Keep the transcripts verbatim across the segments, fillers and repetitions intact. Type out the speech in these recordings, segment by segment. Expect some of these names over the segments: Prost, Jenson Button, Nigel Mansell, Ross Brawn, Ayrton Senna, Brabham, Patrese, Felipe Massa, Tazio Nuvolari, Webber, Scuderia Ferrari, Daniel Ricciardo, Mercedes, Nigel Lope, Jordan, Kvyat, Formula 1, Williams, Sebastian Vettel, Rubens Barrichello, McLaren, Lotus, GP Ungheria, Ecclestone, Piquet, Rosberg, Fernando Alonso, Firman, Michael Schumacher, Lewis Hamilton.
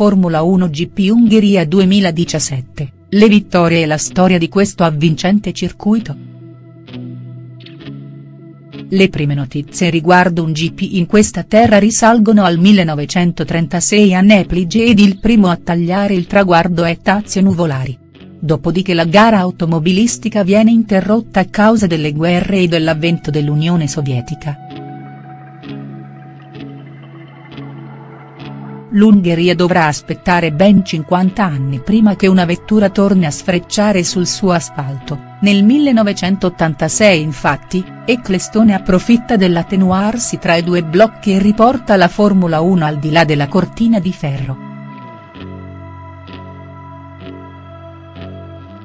Formula uno G P Ungheria duemiladiciassette, le vittorie e la storia di questo avvincente circuito. Le prime notizie riguardo un G P in questa terra risalgono al millenovecentotrentasei a Neplice ed il primo a tagliare il traguardo è Tazio Nuvolari. Dopodiché la gara automobilistica viene interrotta a causa delle guerre e dell'avvento dell'Unione Sovietica. L'Ungheria dovrà aspettare ben cinquanta anni prima che una vettura torni a sfrecciare sul suo asfalto. Nel millenovecentottantasei infatti, Ecclestone approfitta dell'attenuarsi tra i due blocchi e riporta la Formula uno al di là della cortina di ferro.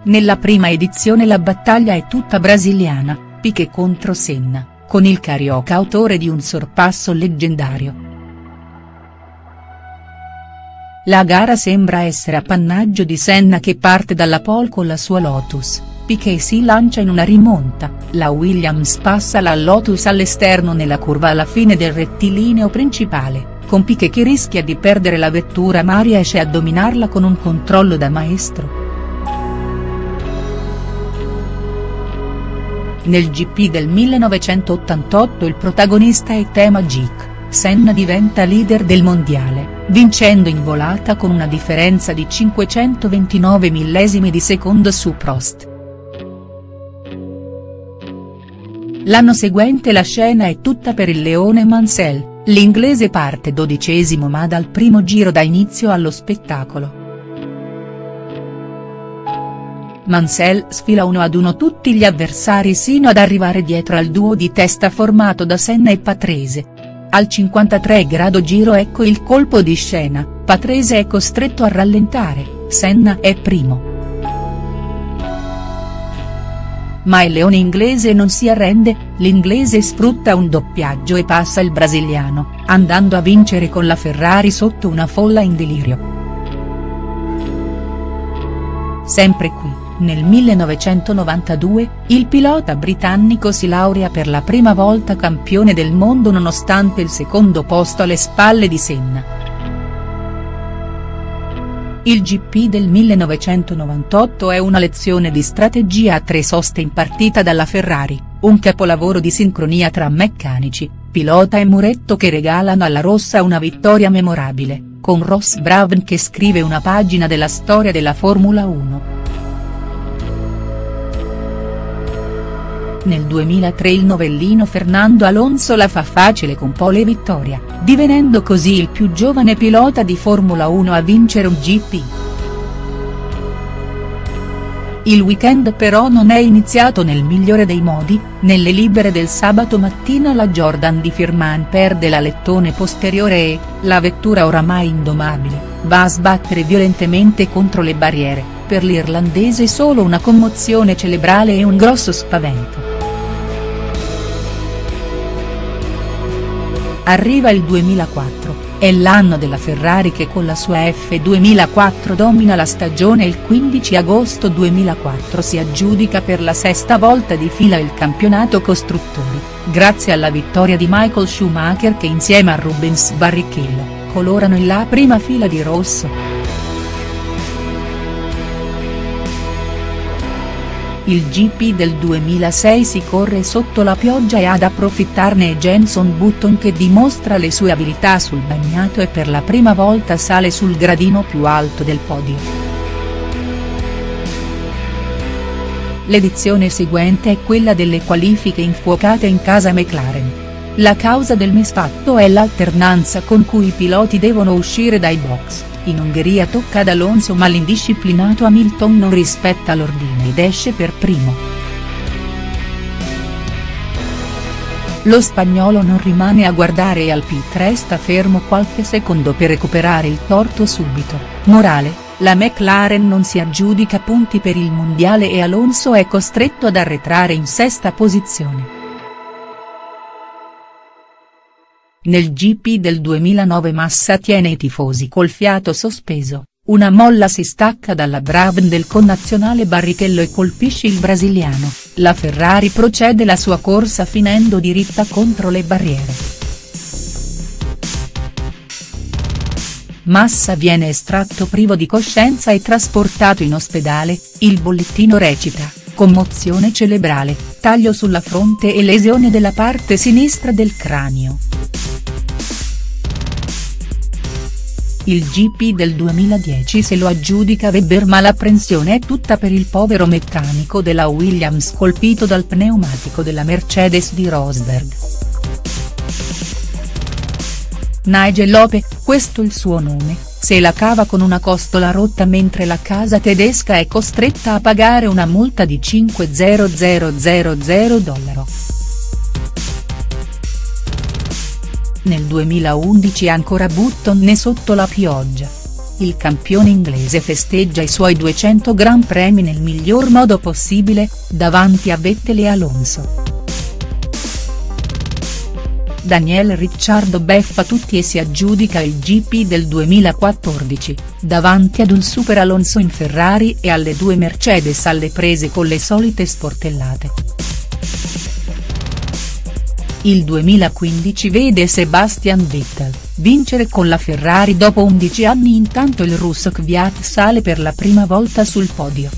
Nella prima edizione la battaglia è tutta brasiliana, Piquet contro Senna, con il carioca autore di un sorpasso leggendario. La gara sembra essere appannaggio di Senna che parte dalla pole con la sua Lotus. Piquet si lancia in una rimonta, la Williams passa la Lotus all'esterno nella curva alla fine del rettilineo principale, con Piquet che rischia di perdere la vettura ma riesce a dominarla con un controllo da maestro. Nel G P del millenovecentottantotto il protagonista è Temagic, Senna diventa leader del mondiale, vincendo in volata con una differenza di cinquecentoventinove millesimi di secondo su Prost. L'anno seguente la scena è tutta per il leone Mansell, l'inglese parte dodicesimo ma dal primo giro dà inizio allo spettacolo. Mansell sfila uno ad uno tutti gli avversari sino ad arrivare dietro al duo di testa formato da Senna e Patrese. Al cinquantatré grado giro ecco il colpo di scena, Patrese è costretto a rallentare, Senna è primo. Ma il leone inglese non si arrende, l'inglese sfrutta un doppiaggio e passa il brasiliano, andando a vincere con la Ferrari sotto una folla in delirio. Sempre qui, nel millenovecentonovantadue, il pilota britannico si laurea per la prima volta campione del mondo nonostante il secondo posto alle spalle di Senna. Il G P del millenovecentonovantotto è una lezione di strategia a tre soste impartita dalla Ferrari, un capolavoro di sincronia tra meccanici, pilota e muretto che regalano alla rossa una vittoria memorabile, con Ross Brawn che scrive una pagina della storia della Formula uno. Nel duemilatré il novellino Fernando Alonso la fa facile con pole e vittoria, divenendo così il più giovane pilota di Formula uno a vincere un G P. Il weekend però non è iniziato nel migliore dei modi, nelle libere del sabato mattina la Jordan di Firman perde l'alettone posteriore e, la vettura oramai indomabile, va a sbattere violentemente contro le barriere, per l'irlandese solo una commozione cerebrale e un grosso spavento. Arriva il duemilaquattro, è l'anno della Ferrari che con la sua F duemilaquattro domina la stagione e il quindici agosto duemilaquattro si aggiudica per la sesta volta di fila il campionato costruttori, grazie alla vittoria di Michael Schumacher che insieme a Rubens Barrichello, colorano la prima fila di rosso. Il G P del duemilasei si corre sotto la pioggia e ad approfittarne è Jenson Button che dimostra le sue abilità sul bagnato e per la prima volta sale sul gradino più alto del podio. L'edizione seguente è quella delle qualifiche infuocate in casa McLaren. La causa del misfatto è l'alternanza con cui i piloti devono uscire dai box. In Ungheria tocca ad Alonso ma l'indisciplinato Hamilton non rispetta l'ordine ed esce per primo. Lo spagnolo non rimane a guardare e al pit resta fermo qualche secondo per recuperare il torto subito. Morale, la McLaren non si aggiudica punti per il mondiale e Alonso è costretto ad arretrare in sesta posizione. Nel G P del duemilanove Massa tiene i tifosi col fiato sospeso, una molla si stacca dalla Brabham del connazionale Barrichello e colpisce il brasiliano, la Ferrari procede la sua corsa finendo diritta contro le barriere. Massa viene estratto privo di coscienza e trasportato in ospedale, il bollettino recita: commozione cerebrale, taglio sulla fronte e lesione della parte sinistra del cranio. Il G P del duemiladieci se lo aggiudica Webber, ma l'apprensione è tutta per il povero meccanico della Williams colpito dal pneumatico della Mercedes di Rosberg. Nigel Lope, questo il suo nome, se la cava con una costola rotta mentre la casa tedesca è costretta a pagare una multa di cinquemila dollari. Nel duemilaundici ancora Button è sotto la pioggia. Il campione inglese festeggia i suoi duecento Gran Premi nel miglior modo possibile, davanti a Vettel e Alonso. Daniel Ricciardo beffa tutti e si aggiudica il G P del duemilaquattordici, davanti ad un super Alonso in Ferrari e alle due Mercedes alle prese con le solite sportellate. Il duemilaquindici vede Sebastian Vettel vincere con la Ferrari dopo undici anni, intanto il russo Kvyat sale per la prima volta sul podio.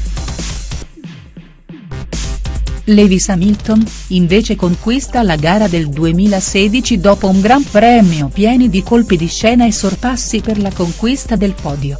Lewis Hamilton, invece, conquista la gara del duemilasedici dopo un Gran Premio pieno di colpi di scena e sorpassi per la conquista del podio.